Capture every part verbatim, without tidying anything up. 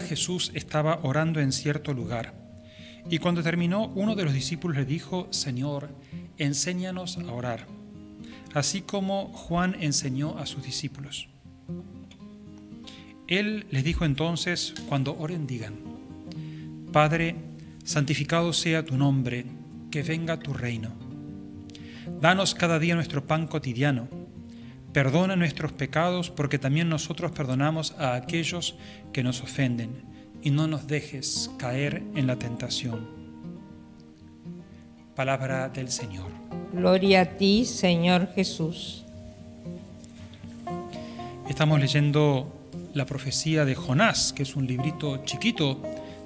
día Jesús estaba orando en cierto lugar, y cuando terminó, uno de los discípulos le dijo: «Señor, enséñanos a orar, así como Juan enseñó a sus discípulos». Él les dijo entonces: «Cuando oren, digan: Padre, santificado sea tu nombre, que venga tu reino. Danos cada día nuestro pan cotidiano. Perdona nuestros pecados, porque también nosotros perdonamos a aquellos que nos ofenden, y no nos dejes caer en la tentación». Palabra del Señor. Gloria a ti, Señor Jesús. Estamos leyendo la profecía de Jonás, que es un librito chiquito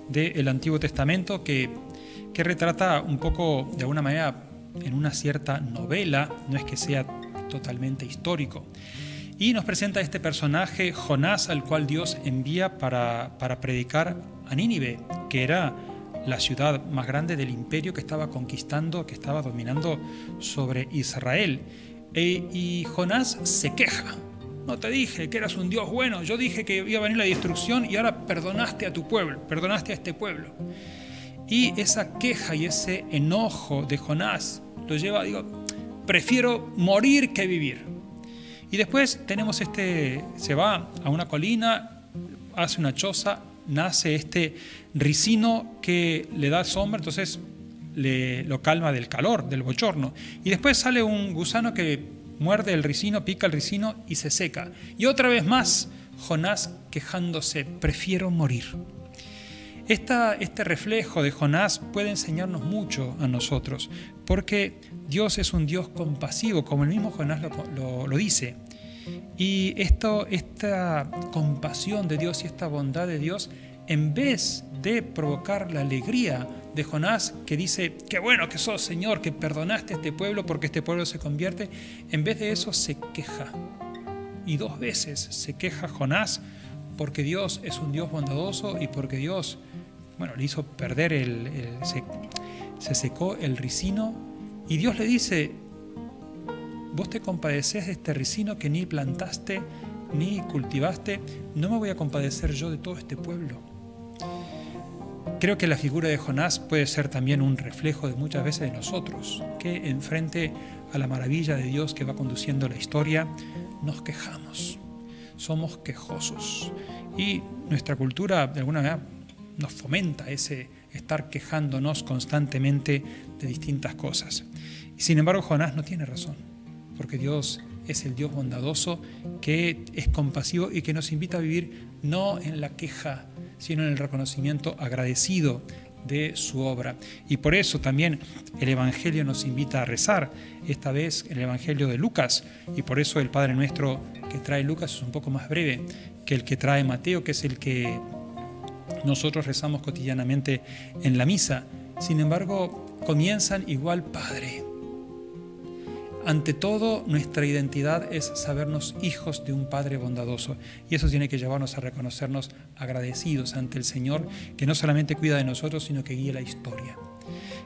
del Antiguo Testamento que, que retrata un poco, de alguna manera, en una cierta novela, no es que sea totalmente histórico. Y nos presenta este personaje, Jonás, al cual Dios envía para, para predicar a Nínive, que era la ciudad más grande del imperio que estaba conquistando, que estaba dominando sobre Israel. E, y Jonás se queja. «No te dije que eras un Dios bueno, yo dije que iba a venir la destrucción y ahora perdonaste a tu pueblo, perdonaste a este pueblo». Y esa queja y ese enojo de Jonás lo lleva, digo, prefiero morir que vivir. Y después tenemos este, se va a una colina, hace una choza, nace este ricino que le da sombra, entonces le, lo calma del calor, del bochorno. Y después sale un gusano que muerde el ricino, pica el ricino y se seca. Y otra vez más, Jonás quejándose, prefiero morir. Esta, este reflejo de Jonás puede enseñarnos mucho a nosotros, porque Dios es un Dios compasivo, como el mismo Jonás lo, lo, lo dice. Y esto, esta compasión de Dios y esta bondad de Dios, en vez de provocar la alegría de Jonás, que dice, qué bueno que sos, Señor, que perdonaste a este pueblo porque este pueblo se convierte, en vez de eso se queja. Y dos veces se queja Jonás, porque Dios es un Dios bondadoso y porque Dios, bueno, le hizo perder el, el se, se secó el ricino, y Dios le dice, vos te compadeces de este ricino que ni plantaste ni cultivaste, no me voy a compadecer yo de todo este pueblo. Creo que la figura de Jonás puede ser también un reflejo de muchas veces de nosotros, que enfrente a la maravilla de Dios que va conduciendo la historia, nos quejamos. Somos quejosos y nuestra cultura de alguna manera nos fomenta ese estar quejándonos constantemente de distintas cosas. Y sin embargo Jonás no tiene razón, porque Dios es el Dios bondadoso que es compasivo y que nos invita a vivir no en la queja, sino en el reconocimiento agradecido de su obra. Y por eso también el Evangelio nos invita a rezar, esta vez el Evangelio de Lucas, y por eso el Padre Nuestro que trae Lucas es un poco más breve que el que trae Mateo, que es el que nosotros rezamos cotidianamente en la misa. Sin embargo, comienzan igual, Padre. Ante todo, nuestra identidad es sabernos hijos de un Padre bondadoso, y eso tiene que llevarnos a reconocernos agradecidos ante el Señor, que no solamente cuida de nosotros, sino que guía la historia.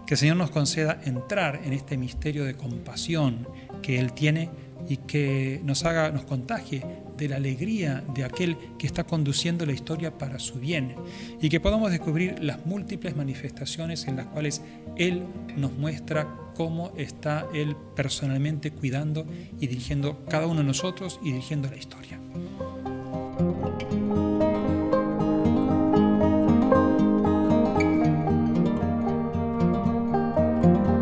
Que el Señor nos conceda entrar en este misterio de compasión que Él tiene y que nos haga, nos contagie de la alegría de aquel que está conduciendo la historia para su bien, y que podamos descubrir las múltiples manifestaciones en las cuales Él nos muestra cómo está Él personalmente cuidando y dirigiendo cada uno de nosotros y dirigiendo la historia. Thank you.